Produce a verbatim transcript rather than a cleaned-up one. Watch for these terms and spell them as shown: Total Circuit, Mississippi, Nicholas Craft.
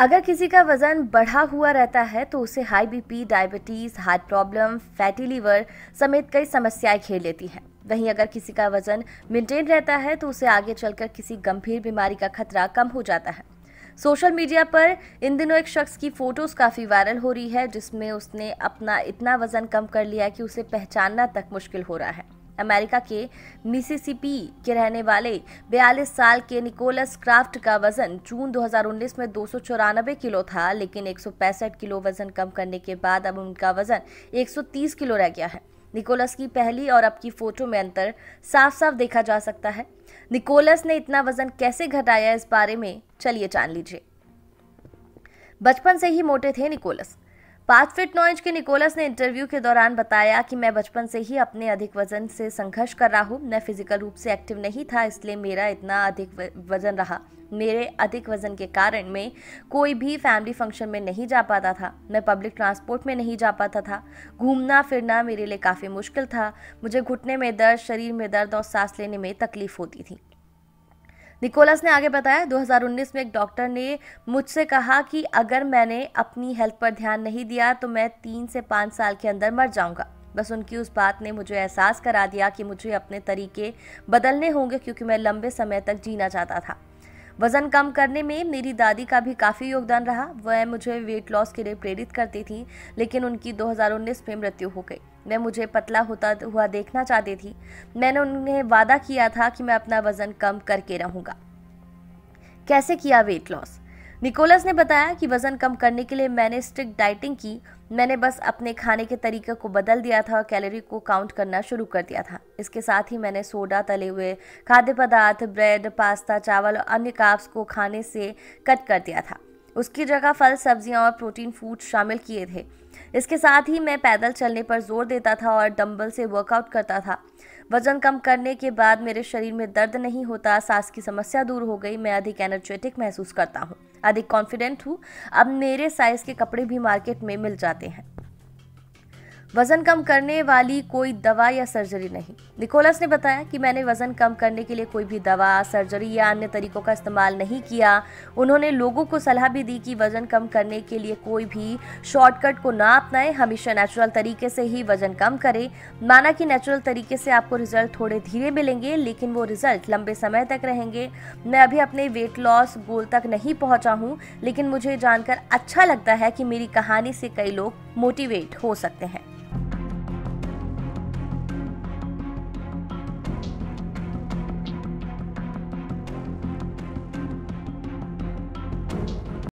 अगर किसी का वज़न बढ़ा हुआ रहता है तो उसे high BP, diabetes, heart problem, fatty liver समेत कई समस्याएं घेर लेती हैं। वहीं अगर किसी का वज़न मेंटेन रहता है तो उसे आगे चलकर किसी गंभीर बीमारी का खतरा कम हो जाता है। सोशल मीडिया पर इन दिनों एक शख्स की फ़ोटोज़ काफ़ी वायरल हो रही है, जिसमें उसने अपना इतना वज़न कम कर लिया कि उसे पहचानना तक मुश्किल हो रहा है। अमेरिका के मिसिसिपी के रहने वाले बयालीस साल के निकोलस क्राफ्ट का वजन जून दो हज़ार उन्नीस में दो सौ चौरानबे किलो था, लेकिन एक सौ पैंसठ किलो वजन कम करने के बाद अब उनका वजन एक सौ तीस किलो रह गया है। निकोलस की पहली और अब की फोटो में अंतर साफ साफ देखा जा सकता है। निकोलस ने इतना वजन कैसे घटाया, इस बारे में चलिए जान लीजिए। बचपन से ही मोटे थे निकोलस। पाँच फीट नौ इंच के निकोलस ने इंटरव्यू के दौरान बताया कि मैं बचपन से ही अपने अधिक वजन से संघर्ष कर रहा हूँ। मैं फिजिकल रूप से एक्टिव नहीं था, इसलिए मेरा इतना अधिक वजन रहा। मेरे अधिक वजन के कारण मैं कोई भी फैमिली फंक्शन में नहीं जा पाता था, मैं पब्लिक ट्रांसपोर्ट में नहीं जा पाता था, घूमना फिरना मेरे लिए काफ़ी मुश्किल था, मुझे घुटने में दर्द, शरीर में दर्द और सांस लेने में तकलीफ होती थी। निकोलस ने आगे बताया, दो हज़ार उन्नीस में एक डॉक्टर ने मुझसे कहा कि अगर मैंने अपनी हेल्थ पर ध्यान नहीं दिया तो मैं तीन से पाँच साल के अंदर मर जाऊंगा। बस उनकी उस बात ने मुझे एहसास करा दिया कि मुझे अपने तरीके बदलने होंगे, क्योंकि मैं लंबे समय तक जीना चाहता था। वज़न कम करने में मेरी दादी का भी काफ़ी योगदान रहा। वह मुझे वेट लॉस के लिए प्रेरित करती थी, लेकिन उनकी दो हज़ार उन्नीस में मृत्यु हो गई। मैं मुझे पतला होता हुआ देखना चाहती थी। मैंने उन्हें वादा किया था कि मैं अपना वज़न कम करके रहूँगा। कैसे किया वेट लॉस? निकोलस ने बताया कि वज़न कम करने के लिए मैंने स्ट्रिक्ट डाइटिंग की। मैंने बस अपने खाने के तरीके को बदल दिया था और कैलोरी को काउंट करना शुरू कर दिया था। इसके साथ ही मैंने सोडा, तले हुए खाद्य पदार्थ, ब्रेड, पास्ता, चावल और अन्य कार्ब्स को खाने से कट कर दिया था। उसकी जगह फल, सब्जियां और प्रोटीन फूड शामिल किए थे। इसके साथ ही मैं पैदल चलने पर जोर देता था और डंबल से वर्कआउट करता था। वज़न कम करने के बाद मेरे शरीर में दर्द नहीं होता, सांस की समस्या दूर हो गई। मैं अधिक एनर्जेटिक महसूस करता हूँ, अधिक कॉन्फिडेंट हूँ। अब मेरे साइज़ के कपड़े भी मार्केट में मिल जाते हैं। वज़न कम करने वाली कोई दवा या सर्जरी नहीं। निकोलस ने बताया कि मैंने वज़न कम करने के लिए कोई भी दवा, सर्जरी या अन्य तरीकों का इस्तेमाल नहीं किया। उन्होंने लोगों को सलाह भी दी कि वज़न कम करने के लिए कोई भी शॉर्टकट को ना अपनाएं, हमेशा नेचुरल तरीके से ही वज़न कम करें। माना कि नेचुरल तरीके से आपको रिजल्ट थोड़े धीरे मिलेंगे, लेकिन वो रिजल्ट लंबे समय तक रहेंगे। मैं अभी अपने वेट लॉस गोल तक नहीं पहुँचा हूँ, लेकिन मुझे जानकर अच्छा लगता है कि मेरी कहानी से कई लोग मोटिवेट हो सकते हैं।